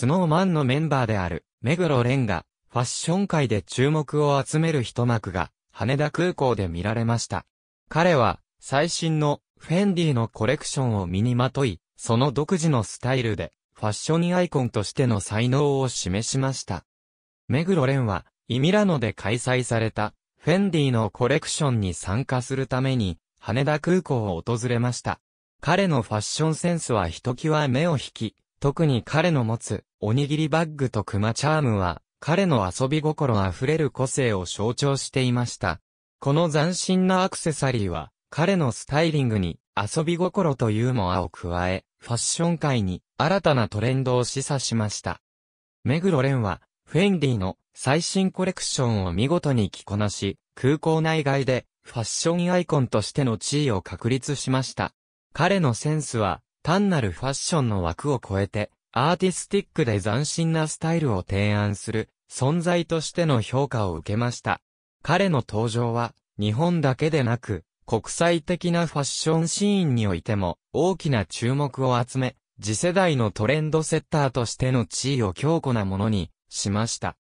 スノーマンのメンバーである目黒蓮がファッション界で注目を集める一幕が羽田空港で見られました。彼は最新のフェンディのコレクションを身にまとい、その独自のスタイルでファッションアイコンとしての才能を示しました。目黒蓮はミラノで開催されたフェンディのコレクションに参加するために羽田空港を訪れました。彼のファッションセンスはひときわ目を引き、特に彼の持つおにぎりバッグとクマチャームは彼の遊び心あふれる個性を象徴していました。この斬新なアクセサリーは彼のスタイリングに遊び心とユーモアを加え、ファッション界に新たなトレンドを示唆しました。目黒蓮はフェンディの最新コレクションを見事に着こなし、空港内外でファッションアイコンとしての地位を確立しました。彼のセンスは単なるファッションの枠を超えてアーティスティックで斬新なスタイルを提案する存在としての評価を受けました。彼の登場は日本だけでなく国際的なファッションシーンにおいても大きな注目を集め、次世代のトレンドセッターとしての地位を強固なものにしました。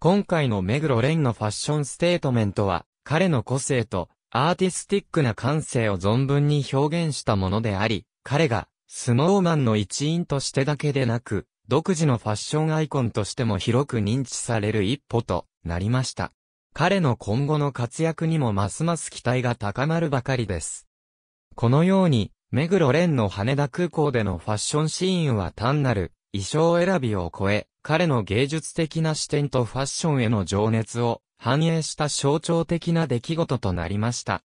今回の目黒蓮のファッションステートメントは彼の個性とアーティスティックな感性を存分に表現したものであり、彼がスノーマンの一員としてだけでなく、独自のファッションアイコンとしても広く認知される一歩となりました。彼の今後の活躍にもますます期待が高まるばかりです。このように、目黒蓮の羽田空港でのファッションシーンは単なる衣装選びを超え、彼の芸術的な視点とファッションへの情熱を反映した象徴的な出来事となりました。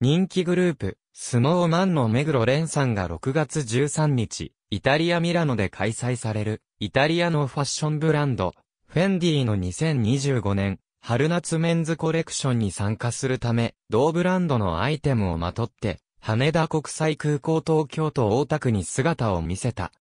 人気グループ、スノーマンの目黒蓮さんが6月13日、イタリアミラノで開催される、イタリアのファッションブランド、フェンディの2025年、春夏メンズコレクションに参加するため、同ブランドのアイテムをまとって、羽田国際空港東京都大田区に姿を見せた。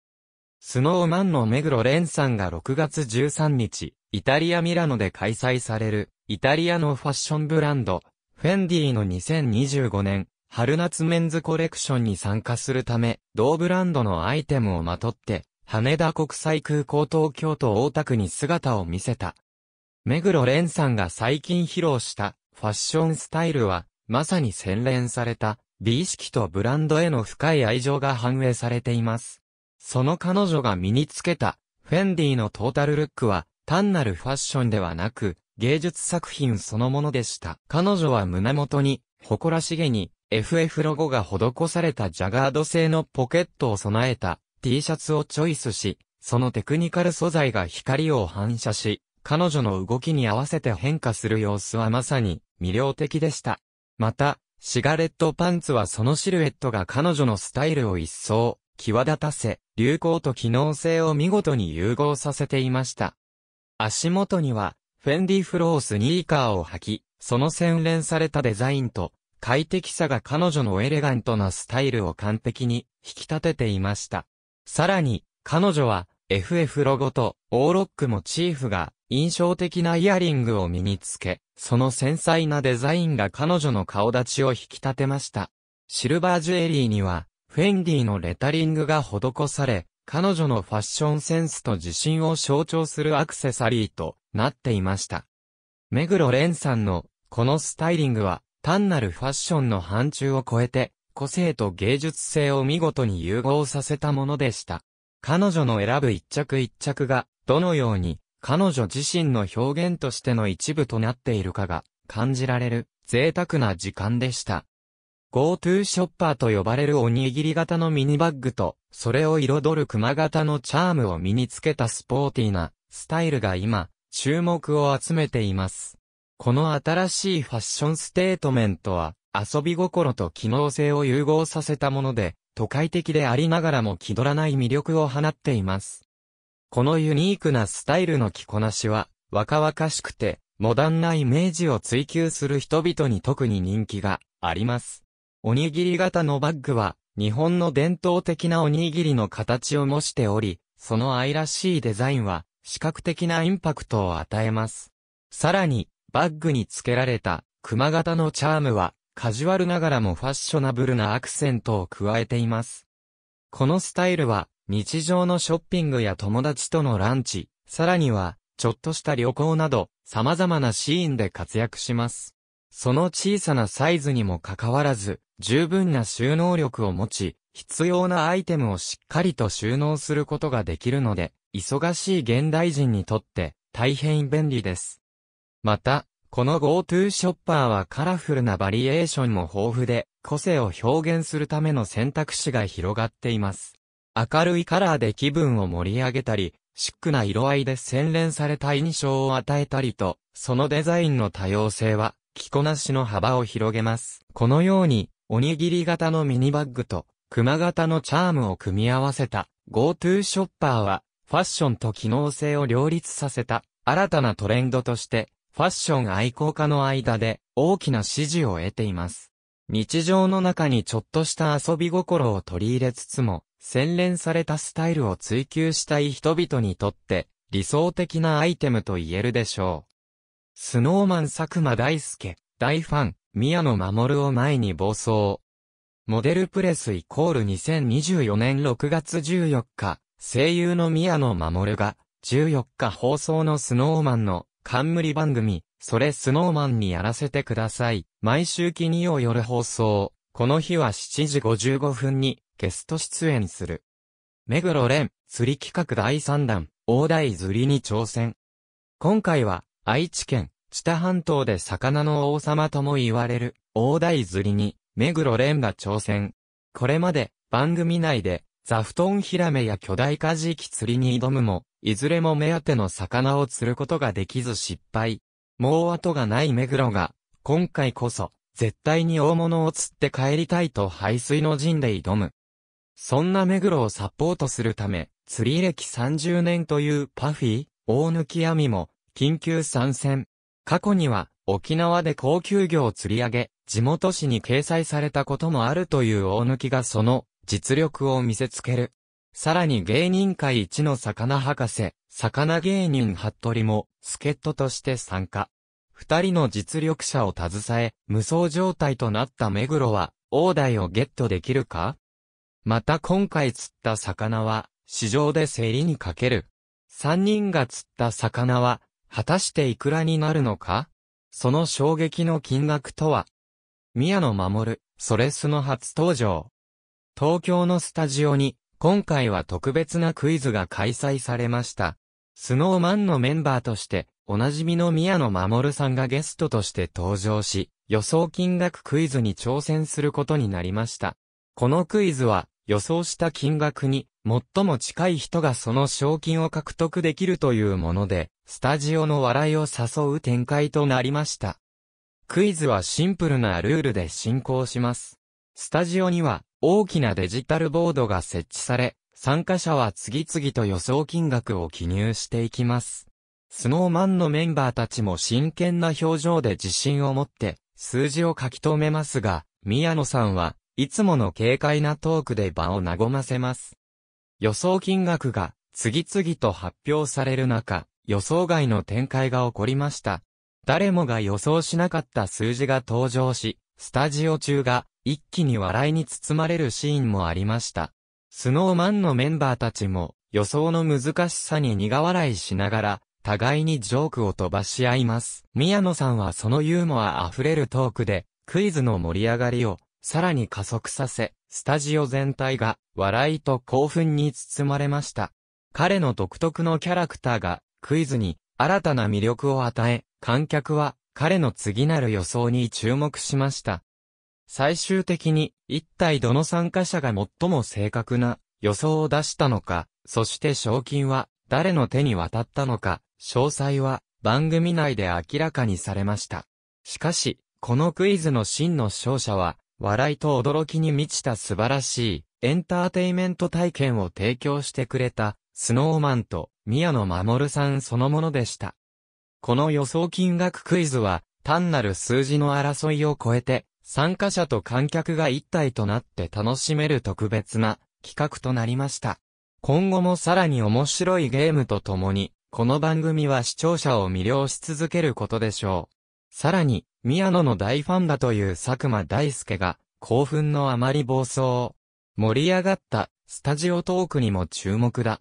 スノーマンの目黒蓮さんが6月13日、イタリアミラノで開催される、イタリアのファッションブランド、フェンディの2025年、春夏メンズコレクションに参加するため、同ブランドのアイテムをまとって、羽田国際空港東京都大田区に姿を見せた。目黒蓮さんが最近披露したファッションスタイルは、まさに洗練された美意識とブランドへの深い愛情が反映されています。その彼女が身につけた、フェンディのトータルルックは、単なるファッションではなく、芸術作品そのものでした。彼女は胸元に、誇らしげに、FF ロゴが施されたジャガード製のポケットを備えた T シャツをチョイスし、そのテクニカル素材が光を反射し、彼女の動きに合わせて変化する様子はまさに魅力的でした。また、シガレットパンツはそのシルエットが彼女のスタイルを一層、際立たせ、流行と機能性を見事に融合させていました。足元には、フェンディフロースニーカーを履き、その洗練されたデザインと快適さが彼女のエレガントなスタイルを完璧に引き立てていました。さらに、彼女は FF ロゴとオーロックモチーフが印象的なイヤリングを身につけ、その繊細なデザインが彼女の顔立ちを引き立てました。シルバージュエリーには、フェンディのレタリングが施され、彼女のファッションセンスと自信を象徴するアクセサリーとなっていました。目黒蓮さんのこのスタイリングは単なるファッションの範疇を超えて個性と芸術性を見事に融合させたものでした。彼女の選ぶ一着一着がどのように彼女自身の表現としての一部となっているかが感じられる贅沢な時間でした。GoTo ショッパーと呼ばれるおにぎり型のミニバッグと、それを彩る熊型のチャームを身につけたスポーティーなスタイルが今、注目を集めています。この新しいファッションステートメントは、遊び心と機能性を融合させたもので、都会的でありながらも気取らない魅力を放っています。このユニークなスタイルの着こなしは、若々しくて、モダンなイメージを追求する人々に特に人気があります。おにぎり型のバッグは、日本の伝統的なおにぎりの形を模しており、その愛らしいデザインは、視覚的なインパクトを与えます。さらに、バッグに付けられた、熊型のチャームは、カジュアルながらもファッショナブルなアクセントを加えています。このスタイルは、日常のショッピングや友達とのランチ、さらには、ちょっとした旅行など、様々なシーンで活躍します。その小さなサイズにもかかわらず、十分な収納力を持ち、必要なアイテムをしっかりと収納することができるので、忙しい現代人にとって大変便利です。また、この GoTo ショッパーはカラフルなバリエーションも豊富で、個性を表現するための選択肢が広がっています。明るいカラーで気分を盛り上げたり、シックな色合いで洗練された印象を与えたりと、そのデザインの多様性は、着こなしの幅を広げます。このように、おにぎり型のミニバッグと、熊型のチャームを組み合わせた GoTo ショッパーは、ファッションと機能性を両立させた、新たなトレンドとして、ファッション愛好家の間で大きな支持を得ています。日常の中にちょっとした遊び心を取り入れつつも、洗練されたスタイルを追求したい人々にとって、理想的なアイテムと言えるでしょう。スノーマン佐久間大介、大ファン、宮野真守を前に暴走。モデルプレス2024年6月14日、声優の宮野真守が、14日放送のスノーマンの、冠番組、それスノーマンにやらせてください。毎週金曜夜放送。この日は7時55分にゲスト出演する。目黒蓮、釣り企画第3弾、大台釣りに挑戦。今回は愛知県、知多半島で魚の王様とも言われる大台釣りに目黒蓮が挑戦。これまで番組内でザフトンヒラメや巨大カジキ釣りに挑むも、いずれも目当ての魚を釣ることができず失敗。もう後がない目黒が、今回こそ、絶対に大物を釣って帰りたいと背水の陣で挑む。そんな目黒をサポートするため、釣り歴30年というパフィー、大貫亜美も、緊急参戦。過去には、沖縄で高級魚を釣り上げ、地元紙に掲載されたこともあるという大貫がその、実力を見せつける。さらに芸人界一の魚博士、魚芸人服部も、助っ人として参加。二人の実力者を携え、無双状態となった目黒は、大台をゲットできるか？また今回釣った魚は、市場で競りにかける。三人が釣った魚は、果たしていくらになるのか？その衝撃の金額とは？宮野真守、それスノ初登場。東京のスタジオに、今回は特別なクイズが開催されました。スノーマンのメンバーとして、おなじみの宮野真守さんがゲストとして登場し、予想金額クイズに挑戦することになりました。このクイズは、予想した金額に、最も近い人がその賞金を獲得できるというもので、スタジオの笑いを誘う展開となりました。クイズはシンプルなルールで進行します。スタジオには、大きなデジタルボードが設置され、参加者は次々と予想金額を記入していきます。スノーマンのメンバーたちも真剣な表情で自信を持って、数字を書き留めますが、宮野さんはいつもの軽快なトークで場を和ませます。予想金額が次々と発表される中、予想外の展開が起こりました。誰もが予想しなかった数字が登場し、スタジオ中が一気に笑いに包まれるシーンもありました。スノーマンのメンバーたちも予想の難しさに苦笑いしながら互いにジョークを飛ばし合います。宮野さんはそのユーモア溢れるトークでクイズの盛り上がりをさらに加速させ、スタジオ全体が笑いと興奮に包まれました。彼の独特のキャラクターがクイズに新たな魅力を与え、観客は彼の次なる予想に注目しました。最終的に、一体どの参加者が最も正確な予想を出したのか、そして賞金は誰の手に渡ったのか、詳細は番組内で明らかにされました。しかし、このクイズの真の勝者は、笑いと驚きに満ちた素晴らしいエンターテイメント体験を提供してくれた、スノーマンと宮野真守さんそのものでした。この予想金額クイズは、単なる数字の争いを超えて、参加者と観客が一体となって楽しめる特別な企画となりました。今後もさらに面白いゲームとともに、この番組は視聴者を魅了し続けることでしょう。さらに、宮野の大ファンだという佐久間大介が、興奮のあまり暴走。盛り上がった、スタジオトークにも注目だ。